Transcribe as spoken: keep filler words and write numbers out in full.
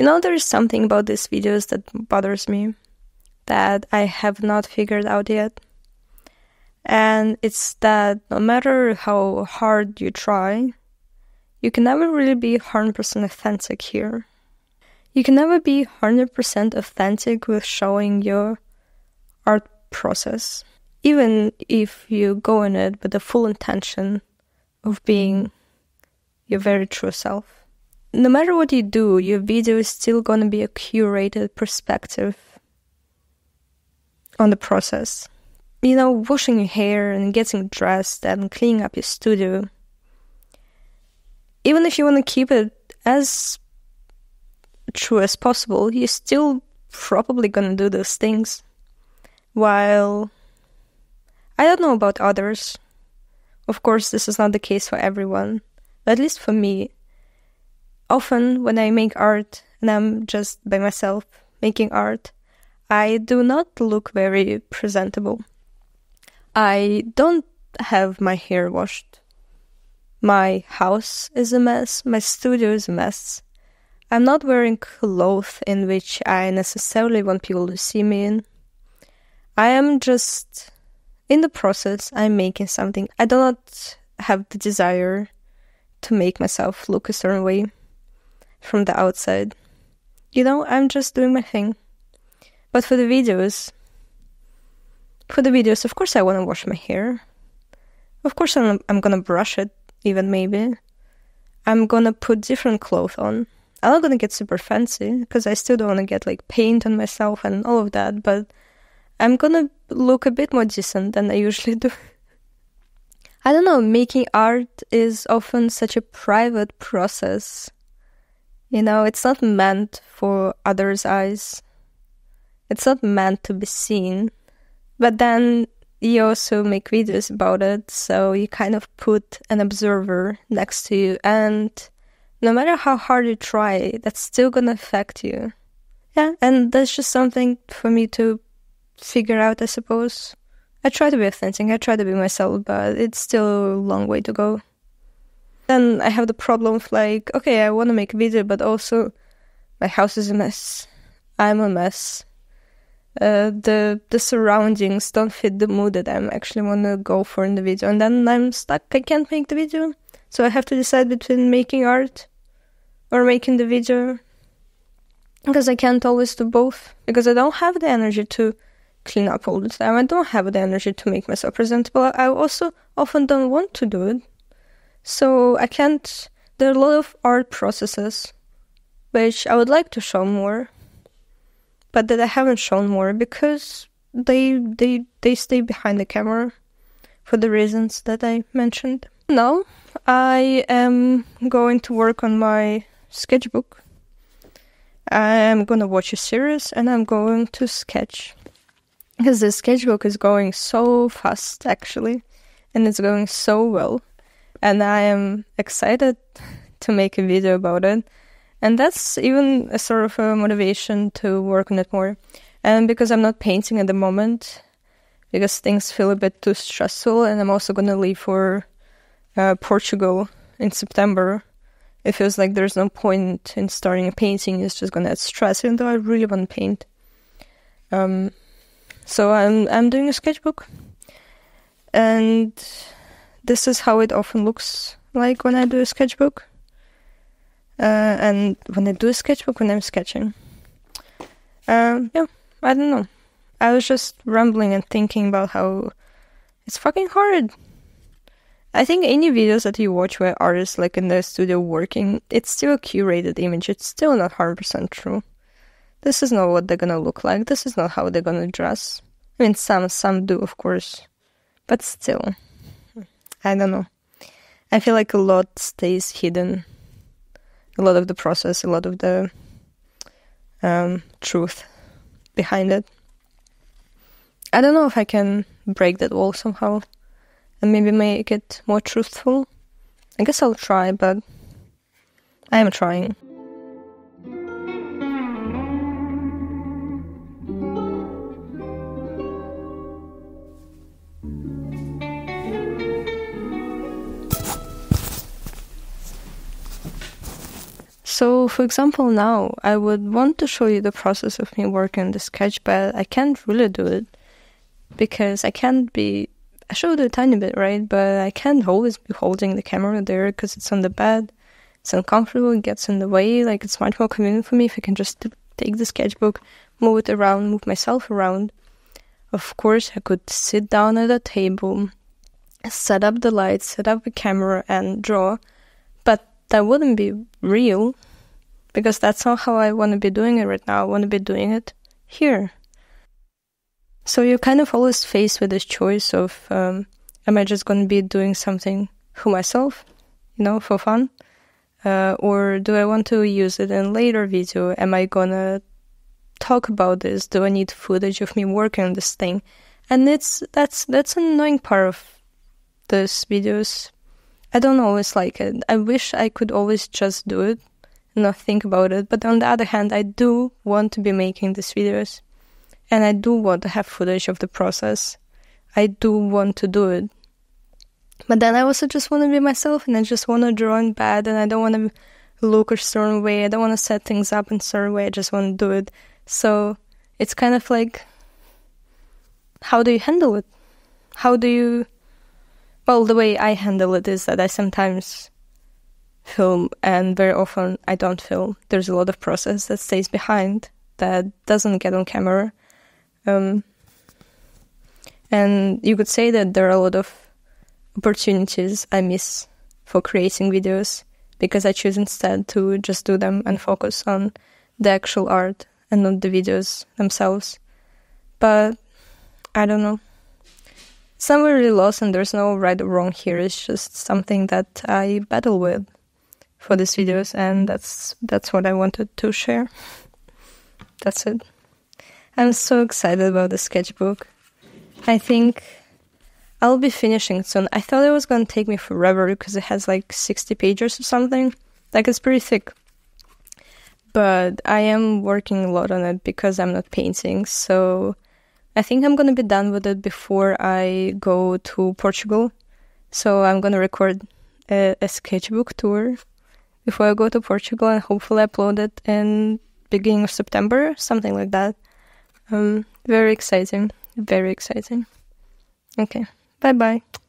You know, there is something about these videos that bothers me, that I have not figured out yet. And it's that no matter how hard you try, you can never really be one hundred percent authentic here. You can never be one hundred percent authentic with showing your art process, even if you go in it with the full intention of being your very true self. No matter what you do, your video is still gonna be a curated perspective on the process. You know, washing your hair and getting dressed and cleaning up your studio. Even if you want to keep it as true as possible, you're still probably gonna do those things. While I don't know about others. Of course, this is not the case for everyone, but at least for me. Often when I make art and I'm just by myself making art, I do not look very presentable. I don't have my hair washed. My house is a mess. My studio is a mess. I'm not wearing clothes in which I necessarily want people to see me in. I am just in the process. I'm making something. I do not have the desire to make myself look a certain way from the outside. You know, I'm just doing my thing. But for the videos, for the videos, of course I want to wash my hair. Of course I'm, I'm going to brush it, even maybe. I'm going to put different clothes on. I'm not going to get super fancy, because I still don't want to get like paint on myself and all of that, but I'm going to look a bit more decent than I usually do. I don't know, making art is often such a private process. You know, it's not meant for others' eyes. It's not meant to be seen. But then you also make videos about it, so you kind of put an observer next to you. And no matter how hard you try, that's still gonna affect you. Yeah, and that's just something for me to figure out, I suppose. I try to be authentic, I try to be myself, but it's still a long way to go. Then I have the problem of like, okay, I want to make a video, but also my house is a mess. I'm a mess. Uh, the the surroundings don't fit the mood that I'm actually want to go for in the video, and then I'm stuck. I can't make the video, so I have to decide between making art or making the video, because I can't always do both, because I don't have the energy to clean up all the time. I don't have the energy to make myself presentable. I also often don't want to do it, so I can't. There are a lot of art processes which I would like to show more, but that I haven't shown more because they they they stay behind the camera for the reasons that I mentioned. Now I am going to work on my sketchbook. I am gonna watch a series and I'm going to sketch. Because the sketchbook is going so fast actually, and it's going so well. And I am excited to make a video about it. And that's even a sort of a motivation to work on it more. And because I'm not painting at the moment, because things feel a bit too stressful, and I'm also going to leave for uh, Portugal in September. It feels like there's no point in starting a painting, it's just going to add stress, even though I really want to paint. Um, so I'm, I'm doing a sketchbook. And this is how it often looks like when I do a sketchbook. Uh, and when I do a sketchbook, when I'm sketching. Uh, yeah, I don't know. I was just rambling and thinking about how it's fucking hard. I think any videos that you watch where artists like in the studio working, it's still a curated image. It's still not one hundred percent true. This is not what they're gonna look like. This is not how they're gonna dress. I mean, some, some do, of course. But still, I don't know. I feel like a lot stays hidden. A lot of the process, a lot of the um, truth behind it. I don't know if I can break that wall somehow and maybe make it more truthful. I guess I'll try, but I am trying. So, for example, now I would want to show you the process of me working on the sketch, but I can't really do it because I can't be... I showed a tiny bit, right? But I can't always be holding the camera there because it's on the bed. It's uncomfortable, it gets in the way. Like, it's much more convenient for me if I can just take the sketchbook, move it around, move myself around. Of course, I could sit down at a table, set up the lights, set up a camera and draw. But that wouldn't be real because that's not how I want to be doing it right now. I want to be doing it here. So you're kind of always faced with this choice of, um, am I just going to be doing something for myself, you know, for fun? Uh, or do I want to use it in a later video? Am I gonna talk about this? Do I need footage of me working on this thing? And it's that's that's an annoying part of these videos. I don't always like it. I wish I could always just do it and not think about it. But on the other hand, I do want to be making these videos. And I do want to have footage of the process. I do want to do it. But then I also just want to be myself, and I just want to draw in bed, and I don't want to look a certain way. I don't want to set things up in a certain way. I just want to do it. So it's kind of like, how do you handle it? How do you... Well, the way I handle it is that I sometimes film, and very often I don't film. There's a lot of process that stays behind that doesn't get on camera. Um, and you could say that there are a lot of opportunities I miss for creating videos because I choose instead to just do them and focus on the actual art and not the videos themselves. But I don't know. Somewhere really lost, and there's no right or wrong here. It's just something that I battle with for these videos, and that's that's what I wanted to share. That's it. I'm so excited about the sketchbook. I think I'll be finishing soon. I thought it was going to take me forever because it has like sixty pages or something. Like, it's pretty thick. But I am working a lot on it because I'm not painting. So I think I'm going to be done with it before I go to Portugal. So I'm going to record a, a sketchbook tour before I go to Portugal and hopefully upload it in beginning of September, something like that. Um, very exciting. Very exciting. Okay. Bye-bye.